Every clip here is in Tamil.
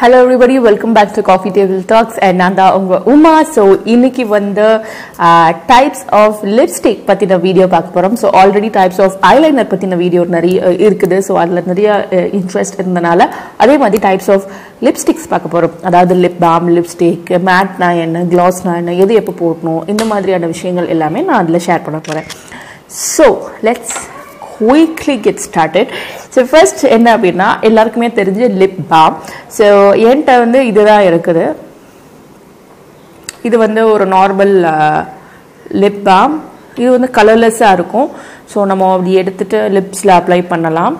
Hello everybody, welcome back to Coffee Table Talks and Nanda Unga Uma. So, inniki vanda types of lipstick pathina video paakaporam. So, already types of eyeliner pathina video nariya irukudhu. So, adla nariya interest irundhanala adhe maari types of lipsticks paakaporam. Adhaadu lip balm lipstick, matte na enna, gloss na enna, edhu eppo potnu indha maadhiriyana vishayangal ellame na adla share pannaporen. So, let's quickly get started. So first enna appadina ellarkume therinja lip balm. So enta vandu idha irukku idu vandu or normal lip balm idu vandu colorless ah irukum. So nama apdi eduthittu lips la apply pannalam.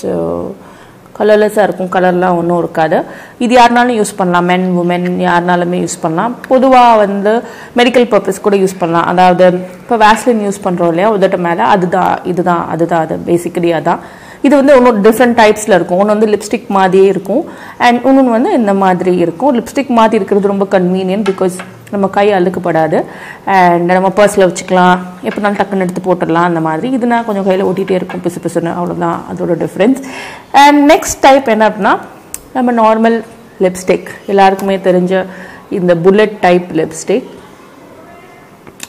So colorless ah irukum, color la onnu irukada. Idu yarnalum use pannalam, men women yarnalume use pannalam. Poduva vandu medical purpose kuda use pannalam. Adhaadu ipa vaseline use pandrom illaya udata mela adudha basically adha. இது வந்து இன்னொரு டிஃப்ரெண்ட் டைப்ஸில் இருக்கும். ஒன்று வந்து லிப்ஸ்டிக் மாதிரியே இருக்கும் அண்ட் இன்னொன்று வந்து இந்த மாதிரி இருக்கும். லிப்ஸ்டிக் மாதிரி இருக்கிறது ரொம்ப கன்வீனியன்ட், பிகாஸ் நம்ம கை அழுக்கப்படாது அண்ட் நம்ம பர்ஸில் வச்சுக்கலாம், எப்படினாலும் டக்குன்னு எடுத்து போட்டுடலாம். அந்த மாதிரி இதுனா கொஞ்சம் கையில் ஓட்டிகிட்டே இருக்கும், பிசு பிசுன்னு, அவ்வளோதான் அதோட டிஃப்ரென்ஸ். அண்ட் நெக்ஸ்ட் டைப் என்ன அப்படின்னா நம்ம நார்மல் லிப்ஸ்டிக் எல்லாருக்குமே தெரிஞ்ச இந்த புல்லட் டைப் லிப்ஸ்டிக்.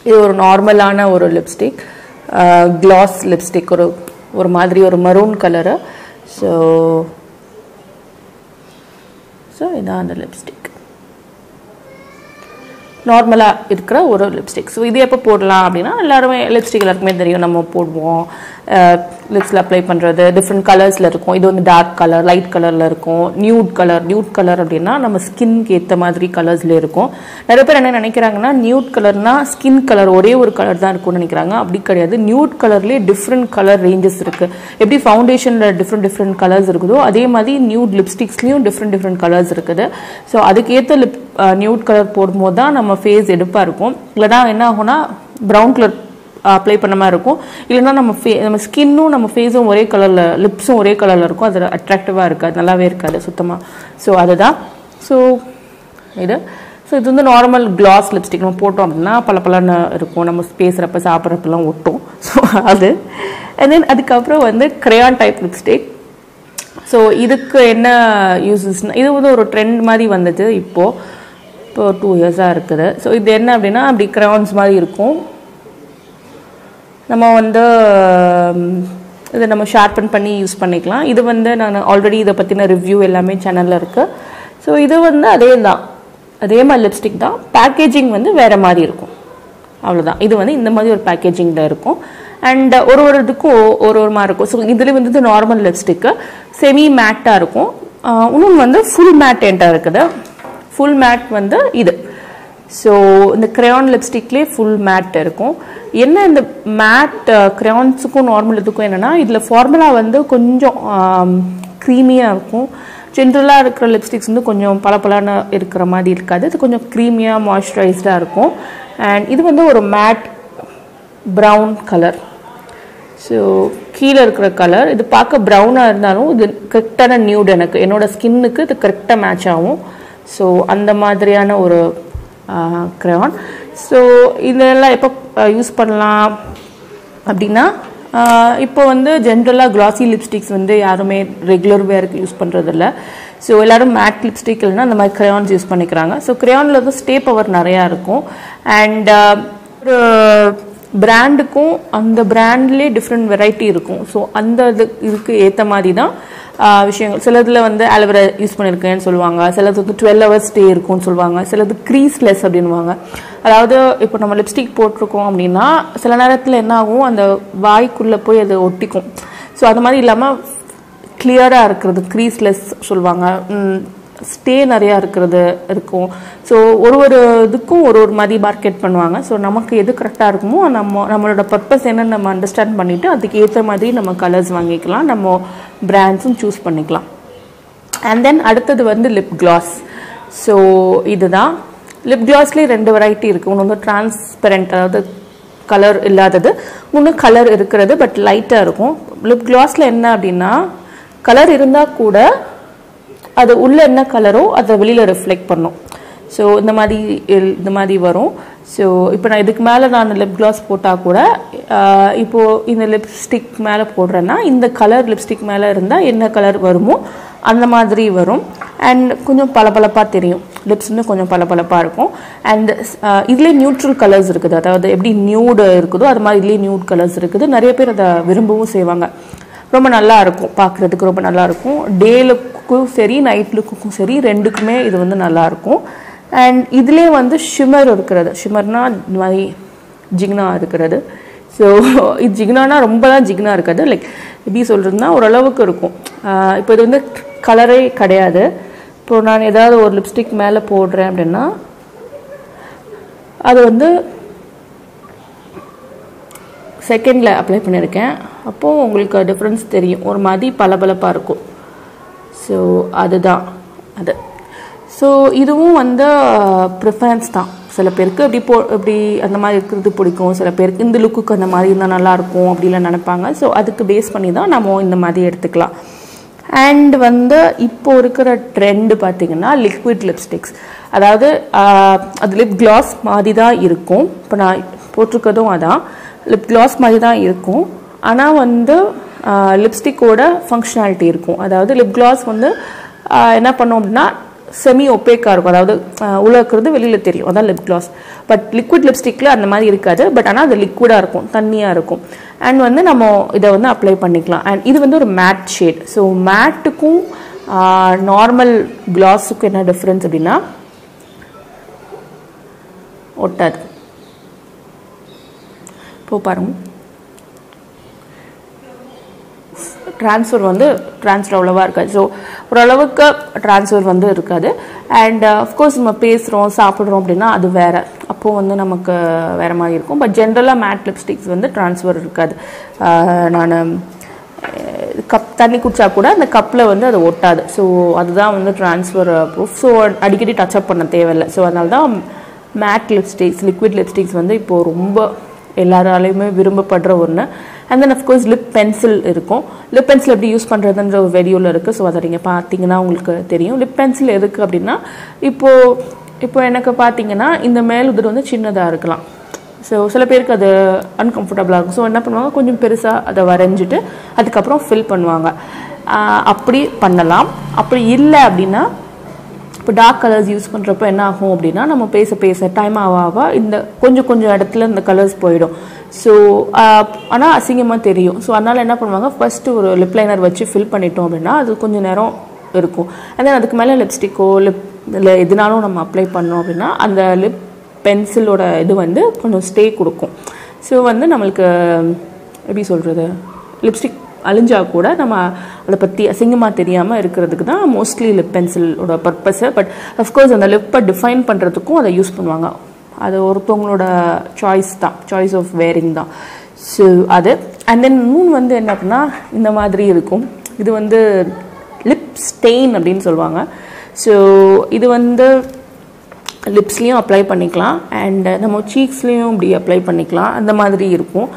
இது ஒரு நார்மலான ஒரு லிப்ஸ்டிக், க்ளாஸ் லிப்ஸ்டிக், ஒரு மாதிரி ஒரு மரூன் கலரு. ஸோ ஸோ இதான் அந்த லிப்ஸ்டிக், நார்மலாக இருக்கிற ஒரு லிப்ஸ்டிக். ஸோ இது எப்போ போடலாம் அப்படின்னா எல்லாருமே லிப்ஸ்டிக் எல்லாருக்குமே தெரியும், நம்ம போடுவோம், லிப்ஸில் அப்ளை பண்ணுறது. டிஃப்ரெண்ட் கலர்ஸில் இருக்கும். இது வந்து டார்க் கலர், லைட் கலரில் இருக்கும், நியூட் கலர். நியூட் கலர் அப்படின்னா நம்ம ஸ்கின்க்கு ஏற்ற மாதிரி கலர்ஸில் இருக்கும். நிறைய பேர் என்ன நினைக்கிறாங்கன்னா நியூட் கலர்னால் ஸ்கின் கலர் ஒரே ஒரு கலர் தான் இருக்கும்னு நினைக்கிறாங்க. அப்படி கிடையாது. நியூட் கலர்லேயே டிஃப்ரெண்ட் கலர் ரேஞ்சஸ் இருக்குது. எப்படி ஃபவுண்டேஷனில் டிஃப்ரெண்ட் கலர்ஸ் இருக்குதோ அதே மாதிரி நியூட் லிப்ஸ்டிக்ஸ்லேயும் டிஃப்ரெண்ட் கலர்ஸ் இருக்குது. ஸோ அதுக்கேற்ற நியூட் கலர் போடும்போது தான் நம்ம ஃபேஸ் எடுப்பாக இருக்கும். இல்லைனா என்ன ஆகும்னா ப்ரௌன் கலர் அப்ளை பண்ண மாதிரி இருக்கும். இல்லைனா நம்ம ஸ்கின்னும் நம்ம ஃபேஸும் ஒரே கலரில், லிப்ஸும் ஒரே கலரில் இருக்கும். அது அட்ராக்டிவாக இருக்காது, நல்லாவே இருக்காது சுத்தமாக. ஸோ அதுதான். ஸோ இது ஸோ இது வந்து நார்மல் க்ளாஸ் லிப்ஸ்டிக் நம்ம போட்டோம் அப்படின்னா பல பலன்னு இருக்கும், நம்ம பேசுகிறப்ப சாப்பிட்றப்பெல்லாம் ஒட்டும். ஸோ அது அண்ட் தென் அதுக்கப்புறம் வந்து கிரையான் டைப் லிப்ஸ்டிக். ஸோ இதுக்கு என்ன யூஸஸ்னால் இது வந்து ஒரு ட்ரெண்ட் மாதிரி வந்தது இப்போ 2 இயர்ஸாக இருக்குது. ஸோ இது என்ன அப்படின்னா அப்படி கிரையான்ஸ் மாதிரி இருக்கும். நம்ம வந்து இதை நம்ம ஷார்பன் பண்ணி யூஸ் பண்ணிக்கலாம். இது வந்து நான் ஆல்ரெடி இதை பற்றின ரிவ்யூ எல்லாமே சேனலில் இருக்குது. ஸோ இது வந்து அதே மாதிரி லிப்ஸ்டிக் தான். பேக்கேஜிங் வந்து வேறு மாதிரி இருக்கும், அவ்வளோதான். இது வந்து இந்த மாதிரி ஒரு பேக்கேஜிங்கில் இருக்கும் அண்ட் ஒரு இதுக்கும் ஒரு மாதிரி இருக்கும். ஸோ இதுலேயே வந்து இது நார்மல் லிப்ஸ்டிக்கு செமி மேட்டாக இருக்கும். இன்னொன்று வந்து ஃபுல் மேட் என்ட்டாக இருக்குது. ஃபுல் மேட் வந்து இது. ஸோ இந்த கிரையான் லிப்ஸ்டிக்லேயே ஃபுல் மேட் இருக்கும். என்ன இந்த மேட் கிரையான்ஸுக்கும் நார்மல் இதுக்கும் என்னென்னா இதில் ஃபார்முலா வந்து கொஞ்சம் க்ரீமியாக இருக்கும். ஜென்ரலாக இருக்கிற லிப்ஸ்டிக்ஸ் வந்து கொஞ்சம் பளபளன்னு இருக்கிற மாதிரி இருக்காது. இது கொஞ்சம் க்ரீமியாக மாய்ஸ்சரைஸ்டாக இருக்கும் அண்ட் இது வந்து ஒரு மேட் ப்ரௌன் கலர். ஸோ கீழே இருக்கிற கலர் இது பார்க்க ப்ரௌனாக இருந்தாலும் இது கரெக்டான நியூட், எனக்கு என்னோடய ஸ்கின்னுக்கு இது கரெக்டாக மேட்ச் ஆகும். ஸோ அந்த மாதிரியான ஒரு கிரையான். ஸோ இதெல்லாம் எப்போ யூஸ் பண்ணலாம் அப்படின்னா இப்போ வந்து ஜென்ரலாக க்ளாஸி லிப்ஸ்டிக்ஸ் வந்து யாருமே ரெகுலர் வேருக்கு யூஸ் பண்ணுறதில்ல. ஸோ எல்லோரும் மேட் லிப்ஸ்டிக் இல்லைன்னா அந்த மாதிரி கிரையான்ஸ் யூஸ் பண்ணிக்கிறாங்க. ஸோ கிரையானில் வந்து ஸ்டே பவர் நிறையா இருக்கும் அண்ட் ஒரு பிராண்டுக்கும் அந்த பிராண்ட்லேயே டிஃப்ரெண்ட் வெரைட்டி இருக்கும். ஸோ அந்த இதுக்கு ஏற்ற மாதிரி தான் விஷயங்கள். சிலதில் வந்து அலோவேரா யூஸ் பண்ணியிருக்கேன்னு சொல்லுவாங்க, சிலது வந்து 12 hours ஸ்டே இருக்கும்னு சொல்லுவாங்க, சிலது க்ரீஸ்லெஸ் அப்படின்வாங்க. அதாவது இப்போ நம்ம லிப்ஸ்டிக் போட்டிருக்கோம் அப்படின்னா சில நேரத்தில் என்ன ஆகும், அந்த வாய்க்குள்ளே போய் அது ஒட்டிக்கும். ஸோ அது மாதிரி இல்லாமல் கிளியராக இருக்கிறது க்ரீஸ்லெஸ் சொல்லுவாங்க, ஸ்டே நிறையா இருக்கும். ஸோ ஒரு இதுக்கும் ஒரு மாதிரி மார்க்கெட் பண்ணுவாங்க. ஸோ நமக்கு எது கரெக்டாக இருக்குமோ நம்மளோட பர்பஸ் என்னன்னு நம்ம அண்டர்ஸ்டாண்ட் பண்ணிவிட்டு அதுக்கு ஏற்ற மாதிரி நம்ம கலர்ஸ் வாங்கிக்கலாம், நம்ம பிராண்ட்ஸும் சூஸ் பண்ணிக்கலாம். அண்ட் தென் அடுத்தது வந்து லிப் க்ளாஸ். ஸோ இதுதான். லிப் க்ளாஸ்லேயே 2 வெரைட்டி இருக்குது. ஒன்று வந்து டிரான்ஸ்பெரண்ட், அதாவது கலர் இல்லாதது. ஒன்று கலர் இருக்கிறது பட் லைட்டாக இருக்கும். லிப் க்ளாஸில் என்ன அப்படின்னா கலர் இருந்தால் கூட அது உள்ளே என்ன கலரோ அதை வெளியில் ரிஃப்ளெக்ட் பண்ணும். ஸோ இந்த மாதிரி வரும். ஸோ இப்போ நான் இதுக்கு மேலே நான் லிப் க்ளாஸ் போட்டால் கூட, இப்போது இந்த லிப்ஸ்டிக் மேலே போடுறேன்னா இந்த கலர் லிப்ஸ்டிக் மேலே இருந்தால் என்ன கலர் வருமோ அந்த மாதிரி வரும். and konjam palapalappa theriyum lips nu konjam palapalappa irukum and idile neutral colors irukku adhaadu eppadi nude irukudho adhu mari idile nude colors irukudhu nariya per adha virumbavum seivanga ரொம்ப நல்லா இருக்கும் பார்க்கிறதுக்கு ரொம்ப நல்லா இருக்கும் டே லுக்கும் சரி நைட் லுக்கும் சரி ரெண்டுக்குமே இது வந்து நல்லா இருக்கும் and இதிலே வந்து ஷிம்மர் இருக்குது ஷிம்மர்னா மாதிரி ஜிக்னா இருக்குது சோ இது ஜிக்னானா ரொம்பலாம் ஜிக்னா இருக்காது லைக் எப்படி சொல்றதுன்னா ஒரு அளவுக்கு இருக்கும் இப்போ இது வந்து கலரே கிடையாது இப்போ நான் ஏதாவது ஒரு லிப்ஸ்டிக் மேல போடுறேன் அப்படினா அது வந்து செகண்ட்ல அப்ளை பண்ணிருக்கேன் அப்போ உங்களுக்கு டிஃபரன்ஸ் தெரியும் ஒரு மாதிரி பலபலப்பா இருக்கும் சோ அதுதான் அது சோ இதுவும் வந்து preference தான் சில பேருக்கு அப்படி அந்த மாதிரி இருக்குது பிடிக்கும் சில பேருக்கு இந்த லுக்குக்கு அந்த மாதிரி இருந்தா நல்லா இருக்கும் அப்படில நினைப்பாங்க சோ அதுக்கு பேஸ் பண்ணி தான் நாம இந்த மாதிரி எடுத்துக்கலாம் and வந்து இப்போ இருக்குற trend பாத்தீங்கன்னா liquid lipsticks அதாவது அது lip gloss மாதிரி தான் இருக்கும் இப்போ நான் போட்டுக்கிறதும் அதான் lip gloss மாதிரி தான் இருக்கும் ஆனா வந்து லிப்ஸ்டிக் ஓட ஃபங்க்ஷனாலிட்டி இருக்கும் அதாவது லிப் gloss வந்து என்ன பண்ணும் அப்படினா semi opaque ஆ இருக்கும் அதாவது உலக்குறது வெளியில தெரியும் அதான் லிப் gloss பட் liquid lipstickல அந்த மாதிரி இருக்காது பட் ஆனா அது liquid ஆ இருக்கும் தண்ணியா இருக்கும் and வந்து நம்ம இத வந்து அப்ளை பண்ணிக்கலாம் and இது வந்து ஒரு matte shade so matte க்கும் normal gloss க்கும் என்ன டிஃபரன்ஸ் அப்படினா ஒட்டாது போ பாருங்க transfer வந்து transfer அவ்வளவா இருக்காது சோ ஒரு அளவுக்கு transfer வந்து இருக்காது and of course நம்ம பேசுறோம் சாப்பிடுறோம் அப்படினா அது வேற அப்போ வந்து நமக்கு வேற மாதிரி இருக்கும் பட் ஜெனரலா matte lipsticks வந்து transfer இருக்காது நான் கப் தண்ணி குடிச்சா கூட அந்த கப்ல வந்து அது ஒட்டாது சோ அதுதான் வந்து transfer proof சோ அடிக்கடி டச் அப் பண்ண தேவையில்லை சோ அதனால தான் matte lipsticks liquid lipsticks வந்து இப்போ ரொம்ப எல்லாராலயுமே விரும்பப்படுற ஒண்ணு and then of course lip pencil இருக்கும் lip pencil எப்படி யூஸ் பண்றதுன்ற ஒரு வீடியோல இருக்கு சோ அத நீங்க பாத்தீங்கன்னா உங்களுக்கு தெரியும் lip pencil எதுக்கு அப்படினா இப்போ எனக்கு பாத்தீங்கன்னா இந்த மேல் உதடு வந்து சின்னதா இருக்கலாம் சோ சில பேருக்கு அது அன்கம்ஃபர்ட்டபிளா இருக்கும் சோ என்ன பண்ணுவாங்க கொஞ்சம் பெருசா அத வரைஞ்சிட்டு அதுக்கு அப்புறம் ஃபில் பண்ணுவாங்க அப்படி பண்ணலாம் அப்படி இல்ல அப்படினா இப்போ டார்க் கலர்ஸ் யூஸ் பண்றப்ப என்ன ஆகும் அப்படினா நம்ம பேச டைம் ஆவா இந்த கொஞ்சம் இடத்துல இந்த கலர்ஸ் போய்டும் சோ ஆனா அசிங்கமா தெரியும் சோ அதனால என்ன பண்ணுவாங்க ஃபர்ஸ்ட் ஒரு லிப் லைனர் வச்சு ஃபில் பண்ணிட்டோம் அப்படினா அது கொஞ்ச நேரம் இருக்கும் and then அதுக்கு மேல லிப்ஸ்டிக்கோ இல்ல எதுனாலும் நம்ம அப்ளை பண்ணோம் அப்படினா அந்த லிப் பென்சிலோட இது வந்து கொஞ்சம் ஸ்டே கொடுக்கும் சோ வந்து நமக்கு எப்படி சொல்றது லிப்ஸ்டிக் அழிஞ்சா கூட நம்ம அத பத்தி அசிங்கமா தெரியாம இருக்குிறதுக்கு தான் मोस्टली lip pencil ஓட பர்பஸ் பட் of course அந்த lip டிஃபைன் பண்றதுக்கு அத யூஸ் பண்ணுவாங்க அது ஒருத்தங்களோட choice தான் choice of wearing தான் so அது and then moon வந்து என்னன்னா இந்த மாதிரி இருக்கும் இது வந்து lip stain அப்படினு சொல்வாங்க so இது வந்து லிப்ஸ்லயும் அப்ளை பண்ணிக்கலாம் and நம்ம cheeksலயும் இப்படி அப்ளை பண்ணிக்கலாம் அந்த மாதிரி இருக்கும்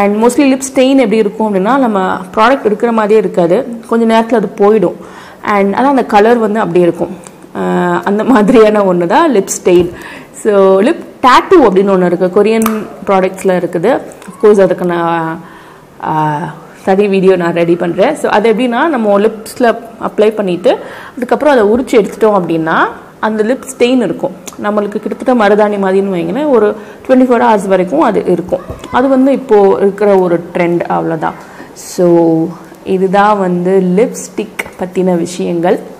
and mostly lip stain எப்படி இருக்கும் அப்படினா நம்ம ப்ராடக்ட் எடுக்கிற மாதிரியே இருக்காது கொஞ்ச நேரத்துல அது போய்டும் and அத அந்த கலர் வந்து அப்படியே இருக்கும் அந்த மாதிரியான ஒண்ணு தான் lip stain so lip tattoo அப்படின ஒண்ணு இருக்கு கொரியன் ப்ராடக்ட்ஸ்ல இருக்குது of course அதுக்கு நான் சரி வீடியோ நான் ரெடி பண்றேன் so அது எப்படினா நம்ம லிப்ஸ்ல அப்ளை பண்ணிட்டு அதுக்கு அப்புறம் அத உரிச்சு எடுத்துட்டோம் அப்படினா அந்த லிப் ஸ்டெயின் இருக்கும் நமக்கு கிட்டத்தட்ட மருதாணி மாதிரின்னு வைங்கனே ஒரு 24 hours வரைக்கும் அது இருக்கும் அது வந்து இப்போ இருக்கிற ஒரு ட்ரெண்ட் அவ்வளவுதான் சோ இதுதான் வந்து லிப்ஸ்டிக் பத்தின விஷயங்கள்